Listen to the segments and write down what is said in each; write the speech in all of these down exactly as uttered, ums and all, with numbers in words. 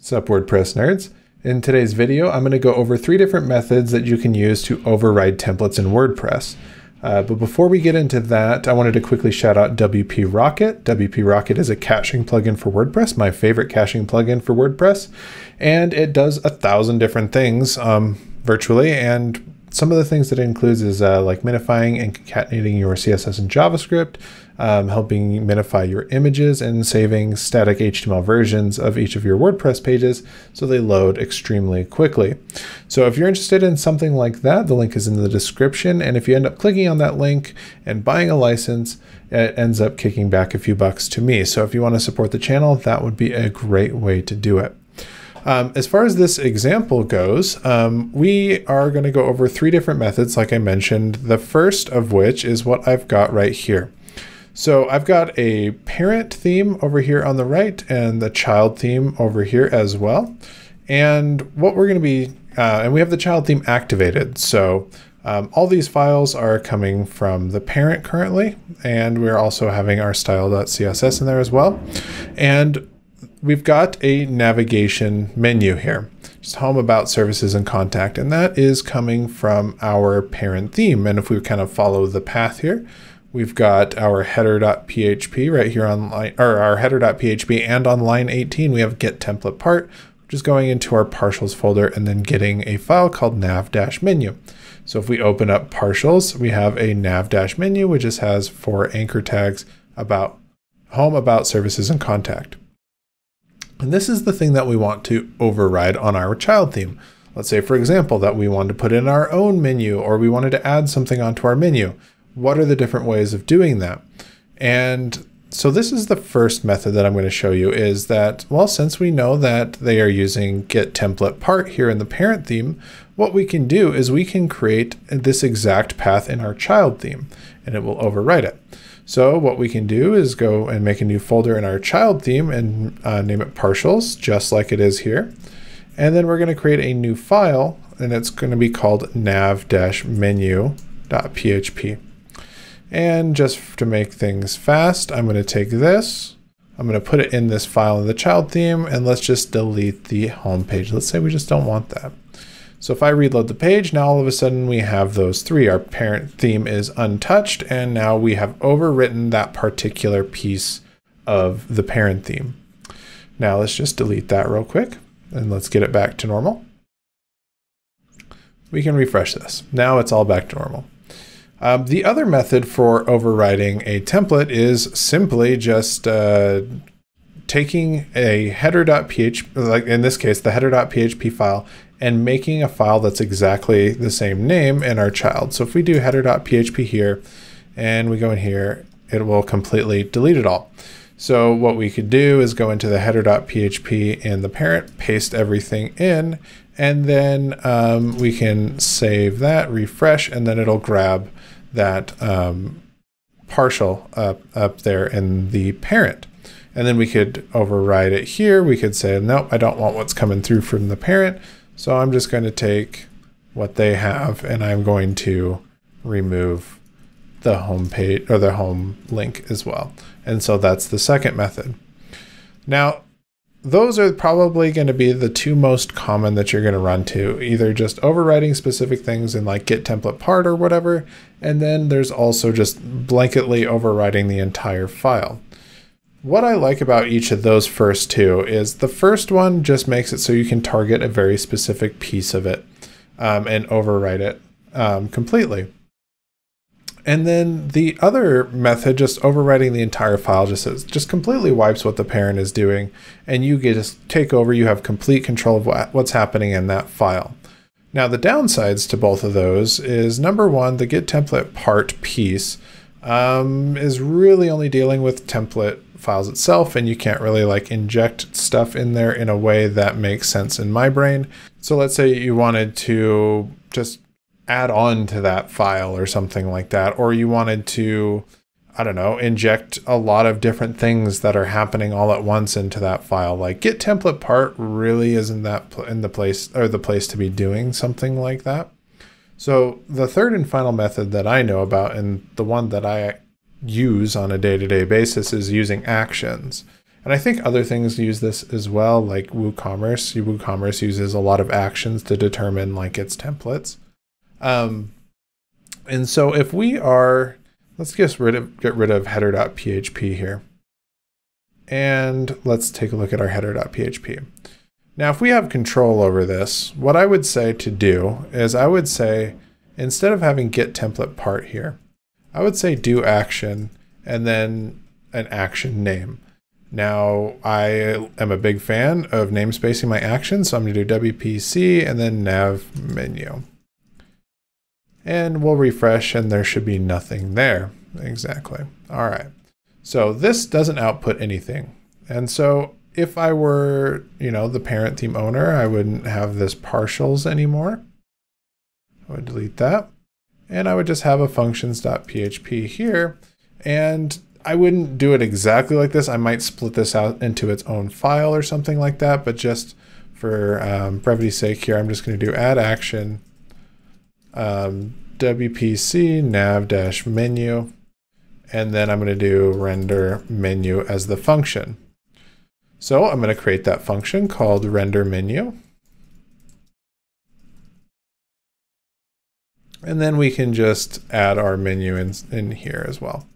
Sup WordPress nerds. In today's video, I'm going to go over three different methods that you can use to override templates in WordPress. Uh, but before we get into that, I wanted to quickly shout out W P Rocket. W P Rocket is a caching plugin for WordPress, my favorite caching plugin for WordPress. And it does a thousand different things um, virtually. And some of the things that it includes is uh, like minifying and concatenating your C S S and JavaScript, um, helping minify your images, and saving static H T M L versions of each of your WordPress pages so they load extremely quickly. So if you're interested in something like that, the link is in the description. And if you end up clicking on that link and buying a license, it ends up kicking back a few bucks to me. So if you want to support the channel, that would be a great way to do it. Um, as far as this example goes, um, we are going to go over three different methods, like I mentioned, the first of which is what I've got right here. So I've got a parent theme over here on the right and the child theme over here as well. And what we're going to be, uh, and we have the child theme activated. So um, all these files are coming from the parent currently, and we're also having our style dot C S S in there as well. And we've got a navigation menu here, just home, about, services, and contact. And that is coming from our parent theme. And if we kind of follow the path here, we've got our header dot P H P right here on line, or our header dot P H P, and on line eighteen, we have get template part, which is going into our partials folder and then getting a file called nav dash menu. So if we open up partials, we have a nav dash menu, which just has four anchor tags: about, home, about, services, and contact. And this is the thing that we want to override on our child theme. Let's say, for example, that we wanted to put in our own menu, or we wanted to add something onto our menu. What are the different ways of doing that? And so this is the first method that I'm going to show you, is that, well, since we know that they are using get template part here in the parent theme, what we can do is we can create this exact path in our child theme, and it will override it. So what we can do is go and make a new folder in our child theme and uh, name it partials, just like it is here. And then we're going to create a new file, and it's going to be called nav dash menu dot P H P. And just to make things fast, I'm going to take this, I'm going to put it in this file in the child theme, and let's just delete the home page. Let's say we just don't want that. So if I reload the page, now all of a sudden we have those three. Our parent theme is untouched, and now we have overwritten that particular piece of the parent theme. Now let's just delete that real quick, and let's get it back to normal. We can refresh this. Now it's all back to normal. Um, the other method for overriding a template is simply just uh, taking a header dot P H P, like in this case, the header dot P H P file, and making a file that's exactly the same name in our child. So if we do header dot P H P here, and we go in here, it will completely delete it all. So what we could do is go into the header dot P H P in the parent, paste everything in, and then um, we can save that, refresh, and then it'll grab that um, partial up, up there in the parent. And then we could override it here. We could say, nope, I don't want what's coming through from the parent. So I'm just going to take what they have, and I'm going to remove the home page or the home link as well. And so that's the second method. Now, those are probably going to be the two most common that you're going to run to, either just overriding specific things in like get template part or whatever. And then there's also just blanketly overriding the entire file. What I like about each of those first two is the first one just makes it so you can target a very specific piece of it um, and override it um, completely. And then the other method, just overriding the entire file, just says, just completely wipes what the parent is doing, and you get to take over. You have complete control of what, what's happening in that file. Now, the downsides to both of those is, number one, the get template part piece um, is really only dealing with template files itself, and you can't really like inject stuff in there in a way that makes sense in my brain. So let's say you wanted to just add on to that file or something like that, or you wanted to, I don't know, inject a lot of different things that are happening all at once into that file. Like get template part really isn't that in the place or the place to be doing something like that. So the third and final method that I know about, and the one that I use on a day-to-day basis, is using actions. And I think other things use this as well, like WooCommerce. WooCommerce uses a lot of actions to determine like its templates. Um, and so if we are, let's get rid of, get rid of header.php here. And let's take a look at our header.php. Now, if we have control over this, what I would say to do is I would say, instead of having get template part here, I would say do action and then an action name. Now, I am a big fan of namespacing my actions, so I'm going to do W P C and then nav menu. And we'll refresh, and there should be nothing there. Exactly. All right. So this doesn't output anything. And so if I were, you know, the parent team owner, I wouldn't have this partials anymore. I would delete that. And I would just have a functions.php here. And I wouldn't do it exactly like this. I might split this out into its own file or something like that. But just for um, brevity's sake here, I'm just going to do add action, um, W P C nav-menu. And then I'm going to do render menu as the function. So I'm going to create that function called render menu. And then we can just add our menu in, in here as well.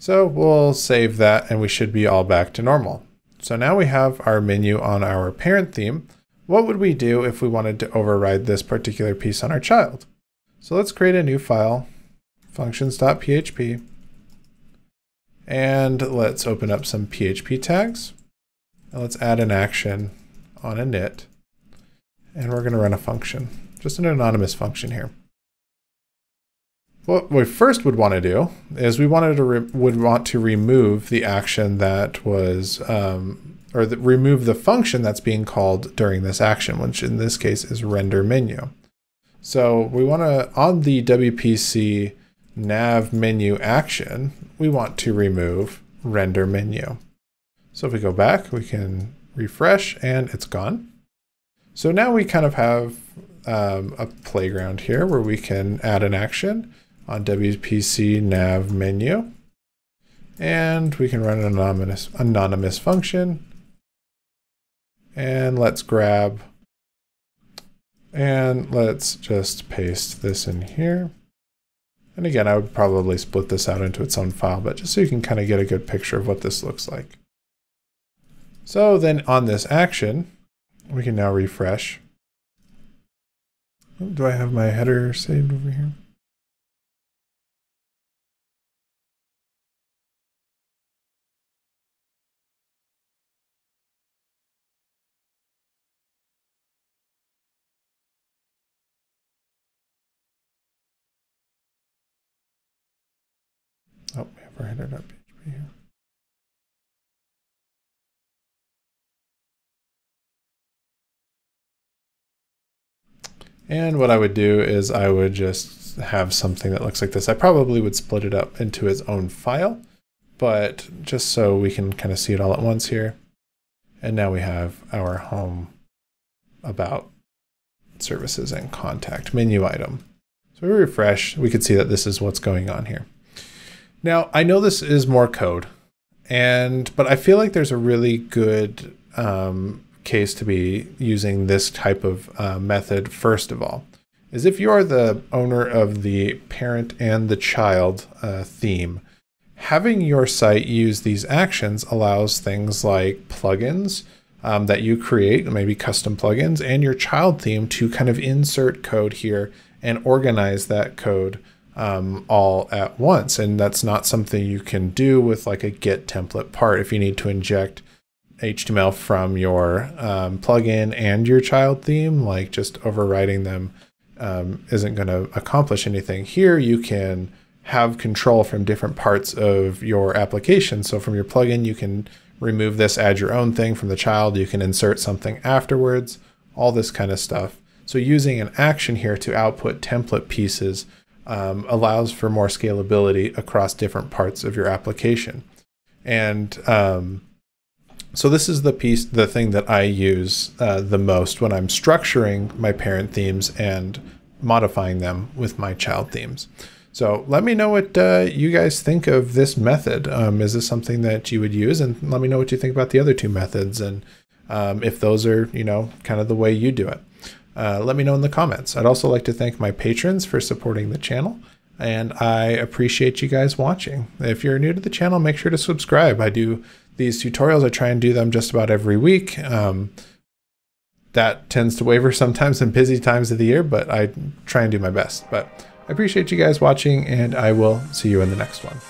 So we'll save that, and we should be all back to normal. So now we have our menu on our parent theme. What would we do if we wanted to override this particular piece on our child? So let's create a new file, functions.php, and let's open up some P H P tags. And let's add an action on init, and we're going to run a function, just an anonymous function here. What we first would want to do is we wanted to re would want to remove the action that was, um, or the, remove the function that's being called during this action, which in this case is render menu. So we want to, on the W P C nav menu action, we want to remove render menu. So if we go back, we can refresh, and it's gone. So now we kind of have um, a playground here where we can add an action on W P C nav menu, and we can run an anonymous anonymous function. And let's grab, and let's just paste this in here. And again, I would probably split this out into its own file, but just so you can kind of get a good picture of what this looks like. So then on this action, we can now refresh. Do I have my header saved over here? Oh, we have our header.php here. And what I would do is I would just have something that looks like this. I probably would split it up into its own file, but just so we can kind of see it all at once here. And now we have our home, about, services, and contact menu item. So we refresh, we could see that this is what's going on here. Now, I know this is more code, and but I feel like there's a really good um, case to be using this type of uh, method. First of all, is if you are the owner of the parent and the child uh, theme, having your site use these actions allows things like plugins um, that you create, maybe custom plugins, and your child theme to kind of insert code here and organize that code Um, all at once. And that's not something you can do with like a get template part. If you need to inject H T M L from your um, plugin and your child theme, like just overriding them um, isn't going to accomplish anything. Here you can have control from different parts of your application. So from your plugin, you can remove this, add your own thing. From the child, you can insert something afterwards, all this kind of stuff. So using an action here to output template pieces Um, allows for more scalability across different parts of your application. And um, so this is the piece, the thing that I use uh, the most when I'm structuring my parent themes and modifying them with my child themes. So let me know what uh, you guys think of this method. Um, is this something that you would use? And let me know what you think about the other two methods, and um, if those are, you know, kind of the way you do it. Uh, let me know in the comments. I'd also like to thank my patrons for supporting the channel, and I appreciate you guys watching. If you're new to the channel, make sure to subscribe. I do these tutorials. I try and do them just about every week. Um, that tends to waver sometimes in busy times of the year, but I try and do my best. But I appreciate you guys watching, and I will see you in the next one.